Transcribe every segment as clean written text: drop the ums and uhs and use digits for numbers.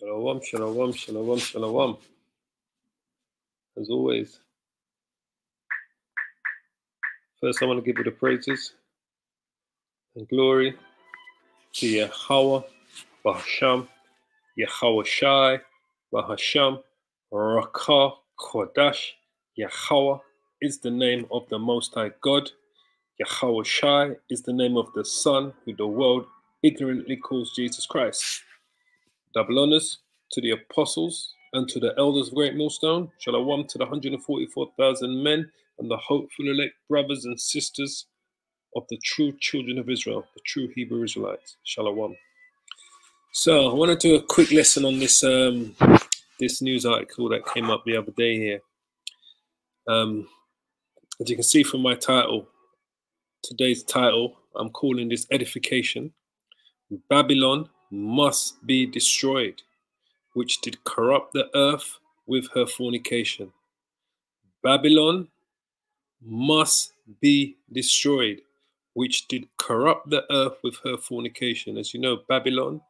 Shalawam, shalawam, shalawam, shalawam. As always. First, I want to give you the praises and glory to Yahweh, Bahasham, Yahweh Shai, Bahasham, Raka, Kodash. Yahweh is the name of the Most High God. Yahweh Shai is the name of the Son who the world ignorantly calls Jesus Christ. Double honors to the apostles and to the elders of Great Millstone. Shalom to the 144,000 men and the hopeful elect brothers and sisters of the true children of Israel, the true Hebrew Israelites. Shalom. So I want to do a quick lesson on this this news article that came up the other day here. As you can see from my title, today's title, I'm calling this edification. Babylon must be destroyed, which did corrupt the earth with her fornication. Babylon must be destroyed, which did corrupt the earth with her fornication. As you know, Babylon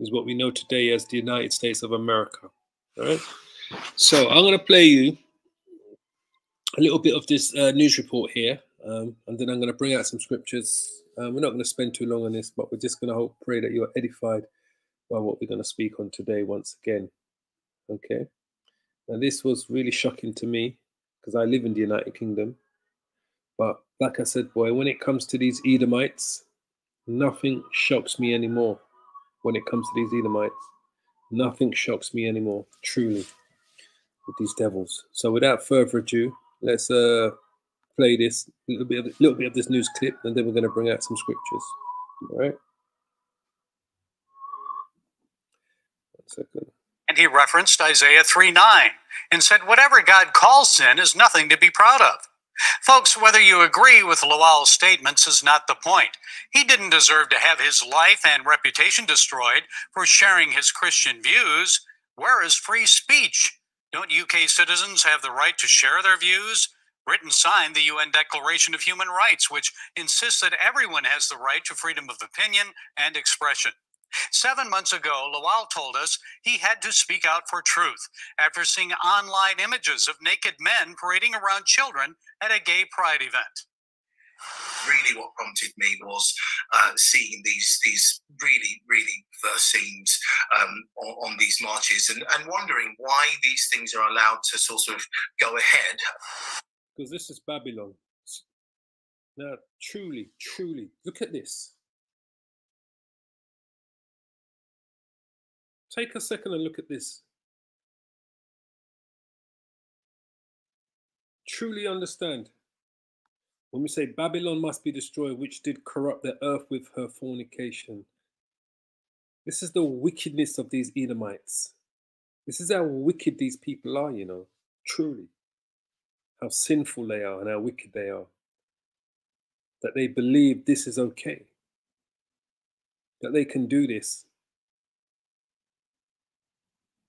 is what we know today as the United States of America. All right. So I'm going to play you a little bit of this news report here, and then I'm going to bring out some scriptures. We're not going to spend too long on this, but we're just going to hope, pray that you're edified by what we're going to speak on today once again. Okay. Now, this was really shocking to me because I live in the United Kingdom. But like I said, boy, when it comes to these Edomites, nothing shocks me anymore. When it comes to these Edomites, nothing shocks me anymore, truly, with these devils. So without further ado, let's play this little bit of this news clip, and then we're going to bring out some scriptures. All right. One second. And he referenced Isaiah 3:9 and said, "Whatever God calls sin is nothing to be proud of." Folks, whether you agree with Lawal's statements is not the point. He didn't deserve to have his life and reputation destroyed for sharing his Christian views. Where is free speech? Don't UK citizens have the right to share their views? Britain signed the UN Declaration of Human Rights, which insists that everyone has the right to freedom of opinion and expression. 7 months ago, Lawal told us he had to speak out for truth after seeing online images of naked men parading around children at a gay pride event. Really what prompted me was seeing these really, really verse scenes on these marches and wondering why these things are allowed to sort of go ahead. Because this is Babylon. Now, truly, truly, look at this. Take a second and look at this. Truly understand. When we say Babylon must be destroyed, which did corrupt the earth with her fornication. This is the wickedness of these Edomites. This is how wicked these people are, you know, truly. How sinful they are and how wicked they are. That they believe this is okay. That they can do this.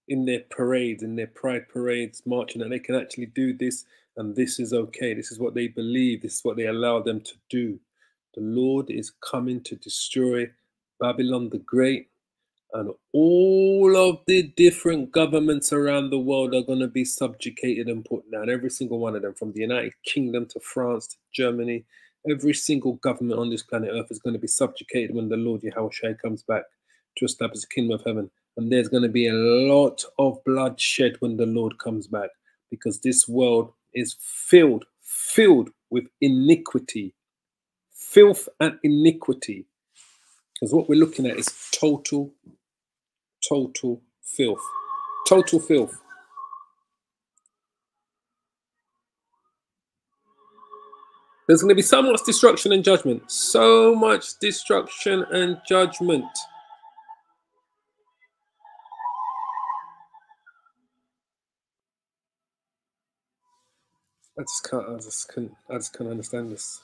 In their parades, in their pride parades, marching, and they can actually do this, and this is okay. This is what they believe. This is what they allow them to do. The Lord is coming to destroy Babylon the Great, and all of the different governments around the world are going to be subjugated and put down. Every single one of them, from the United Kingdom to France to Germany, every single government on this planet Earth is going to be subjugated when the Lord Yahweh Shai comes back to establish the kingdom of heaven. And there's going to be a lot of bloodshed when the Lord comes back, because this world is filled with iniquity, filth and iniquity. Because what we're looking at is total filth, total filth. There's going to be so much destruction and judgment, so much destruction and judgment. I just can't understand this.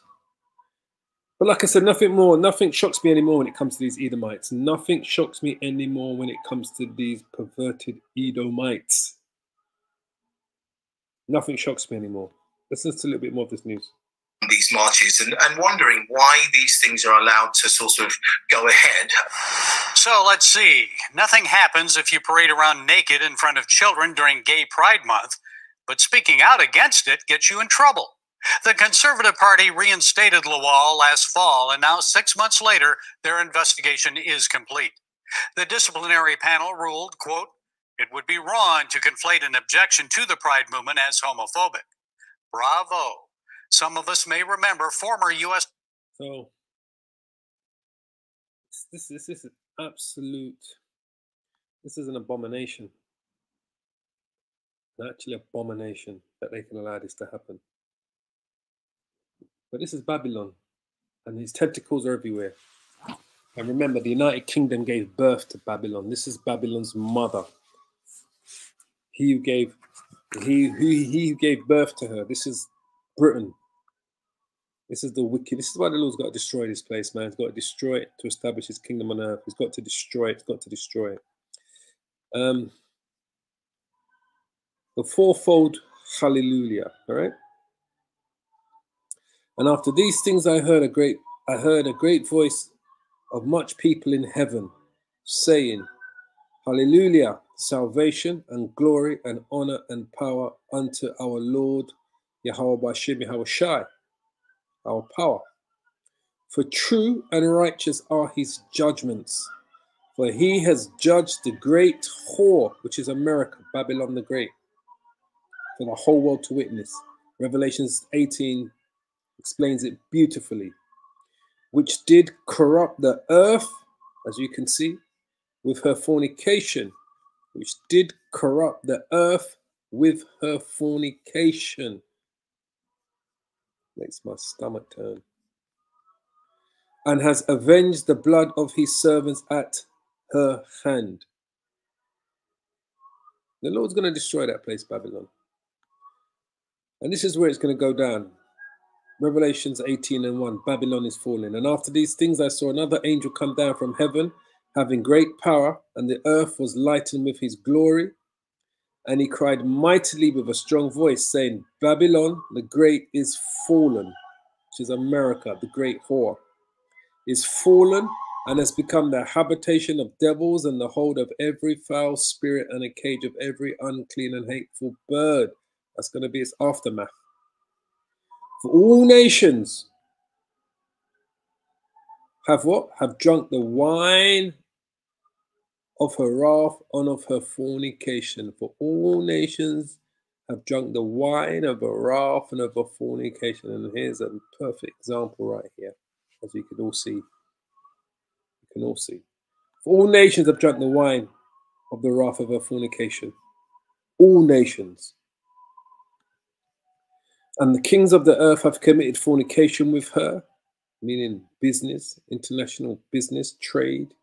But like I said, nothing shocks me anymore when it comes to these Edomites. Nothing shocks me anymore when it comes to these perverted Edomites. Nothing shocks me anymore. Listen to a little bit more of this news. These marches and wondering why these things are allowed to sort of go ahead. So let's see. Nothing happens if you parade around naked in front of children during Gay Pride Month, but speaking out against it gets you in trouble. The Conservative Party reinstated Lawal last fall, and now 6 months later, their investigation is complete. The disciplinary panel ruled, quote, "It would be wrong to conflate an objection to the Pride movement as homophobic." Bravo. Some of us may remember former U.S. So this is an absolute, this is an abomination. An actual abomination that they can allow this to happen. But this is Babylon, and its tentacles are everywhere. And remember, the United Kingdom gave birth to Babylon. This is Babylon's mother. He who gave birth to her. This is Britain. This is the wicked. This is why the Lord's got to destroy this place, man. He's got to destroy it to establish his kingdom on earth. He's got to destroy it. He's got to destroy it. The fourfold hallelujah. All right. And after these things, I heard a great voice of much people in heaven, saying, Hallelujah, salvation and glory and honor and power unto our Lord Yahweh Bashim Yahushai, our power. For true and righteous are his judgments, for he has judged the great whore, which is America, Babylon the Great, for the whole world to witness. Revelations 18 explains it beautifully, which did corrupt the earth, as you can see, with her fornication, which did corrupt the earth with her fornication. Makes my stomach turn. And has avenged the blood of his servants at her hand. The Lord's going to destroy that place, Babylon. And this is where it's going to go down. Revelations 18:1, Babylon is fallen. And after these things I saw another angel come down from heaven, having great power, and the earth was lightened with his glory. And he cried mightily with a strong voice, saying, Babylon the Great is fallen, which is America, the great whore, is fallen and has become the habitation of devils and the hold of every foul spirit and a cage of every unclean and hateful bird. That's going to be its aftermath. For all nations have what? Have drunk the wine of her wrath and of her fornication. For all nations have drunk the wine of her wrath and of her fornication. And here's a perfect example right here, as you can all see. You can all see. For all nations have drunk the wine of the wrath of her fornication. All nations. And the kings of the earth have committed fornication with her, meaning business, international business, trade,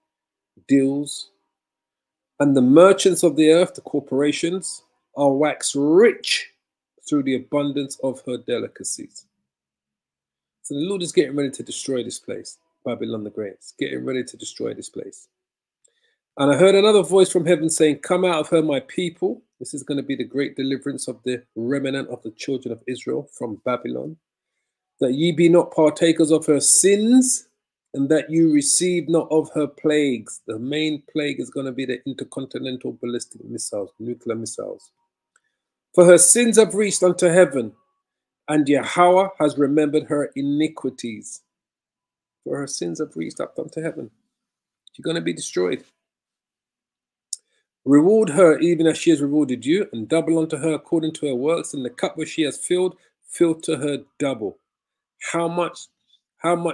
deals. And the merchants of the earth, the corporations, are waxed rich through the abundance of her delicacies. So the Lord is getting ready to destroy this place, Babylon the Great. It's getting ready to destroy this place. And I heard another voice from heaven saying, Come out of her, my people. This is going to be the great deliverance of the remnant of the children of Israel from Babylon. That ye be not partakers of her sins, and that you receive not of her plagues. The main plague is going to be the intercontinental ballistic missiles, nuclear missiles. For her sins have reached unto heaven, and Yahweh has remembered her iniquities. For her sins have reached up unto heaven. She's going to be destroyed. Reward her even as she has rewarded you, and double unto her according to her works, and the cup which she has filled, fill to her double. How much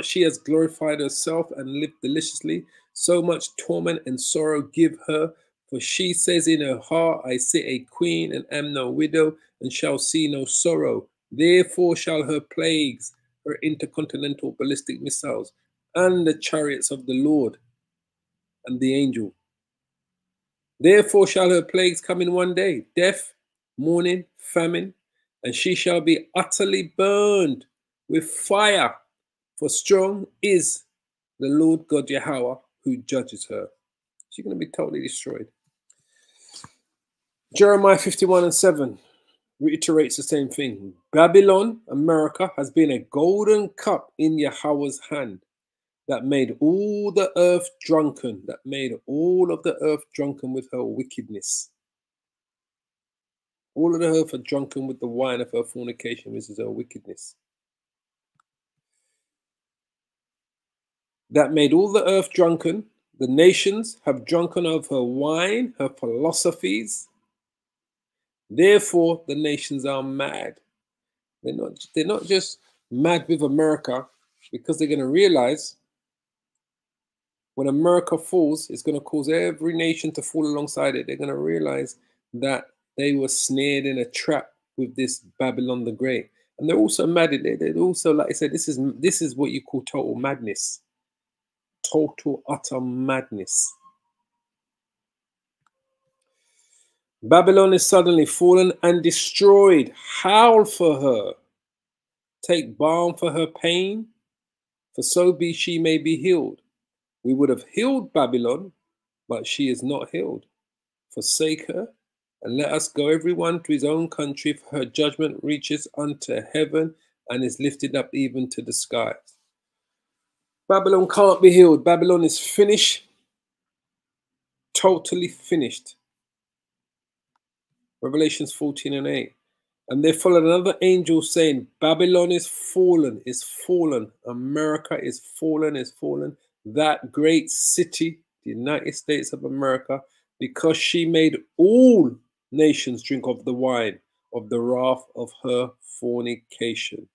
she has glorified herself and lived deliciously, so much torment and sorrow give her. For she says in her heart, I sit a queen and am no widow, and shall see no sorrow. Therefore shall her plagues, her intercontinental ballistic missiles, and the chariots of the Lord and the angel. Therefore shall her plagues come in one day, death, mourning, famine, and she shall be utterly burned with fire. For strong is the Lord God Yahweh who judges her. She's going to be totally destroyed. Jeremiah 51:7 reiterates the same thing. Babylon, America, has been a golden cup in Yahweh's hand. that made all the earth drunken, that made all of the earth drunken with her wickedness. All of the earth are drunken with the wine of her fornication, which is her wickedness. That made all the earth drunken. The nations have drunken of her wine, her philosophies. Therefore, the nations are mad. They're not just mad with America, because they're going to realize when America falls, it's going to cause every nation to fall alongside it. They're going to realize that they were snared in a trap with this Babylon the Great. And they're also mad at it. They're also, like I said, this is what you call total madness. Total, utter madness. Babylon is suddenly fallen and destroyed. Howl for her. Take balm for her pain, for so be she may be healed. We would have healed Babylon, but she is not healed. Forsake her, and let us go everyone to his own country, for her judgment reaches unto heaven and is lifted up even to the sky. Babylon can't be healed. Babylon is finished, totally finished. Revelations 14:8. And there followed another angel saying, Babylon is fallen, America is fallen, that great city, the United States of America, because she made all nations drink of the wine of the wrath of her fornication.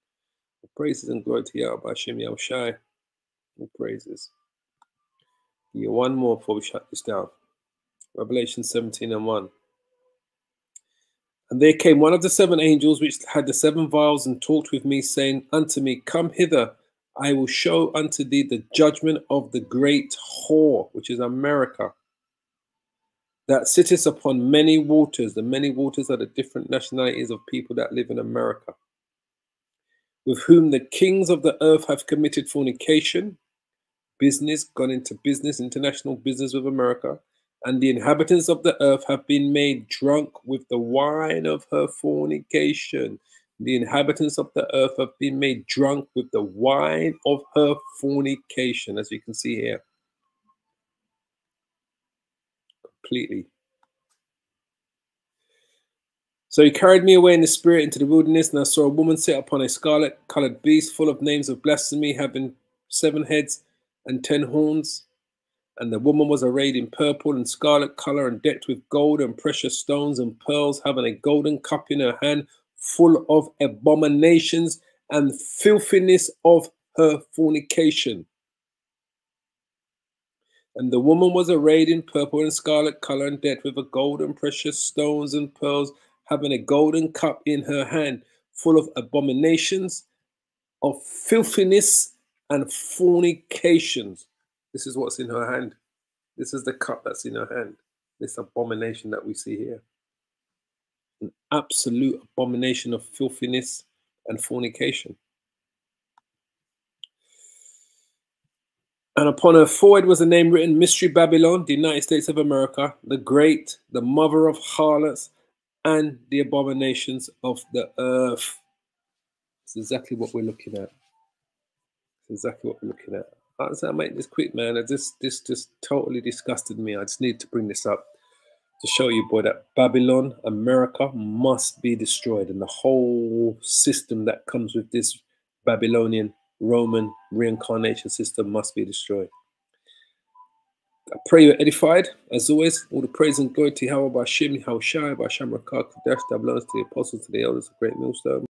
All praises and glory to Yahweh Hashem Yahweh Shai. All praises. Give you one more before we shut this down. Revelation 17:1. And there came one of the seven angels which had the seven vials, and talked with me, saying unto me, Come hither, I will show unto thee the judgment of the great whore, which is America, that sitteth upon many waters. The many waters are the different nationalities of people that live in America, with whom the kings of the earth have committed fornication, business, gone into business, international business with America. And the inhabitants of the earth have been made drunk with the wine of her fornication. The inhabitants of the earth have been made drunk with the wine of her fornication, as you can see here. Completely. So he carried me away in the spirit into the wilderness, and I saw a woman sit upon a scarlet-colored beast, full of names of blasphemy, having 7 heads and 10 horns. And the woman was arrayed in purple and scarlet color, and decked with gold and precious stones and pearls, having a golden cup in her hand, full of abominations and filthiness of her fornication. And the woman was arrayed in purple and scarlet color, and decked with a gold and precious stones and pearls, having a golden cup in her hand, full of abominations, of filthiness and fornications. This is what's in her hand. This is the cup that's in her hand. This abomination that we see here. An absolute abomination of filthiness and fornication. And upon her forehead was a name written, Mystery Babylon, the United States of America, the great, the mother of harlots, and the abominations of the earth. It's exactly what we're looking at. It's exactly what we're looking at. So I make this quick, man. This just totally disgusted me. I just need to bring this up to show you, boy, that Babylon, America, must be destroyed. And the whole system that comes with this Babylonian, Roman reincarnation system must be destroyed. I pray you're edified. As always, all the praise and glory to Yahweh Hashem Yahweh Shai, Hashem Rakah Kadesh, that belongs to the apostles, to the elders, the great millstone.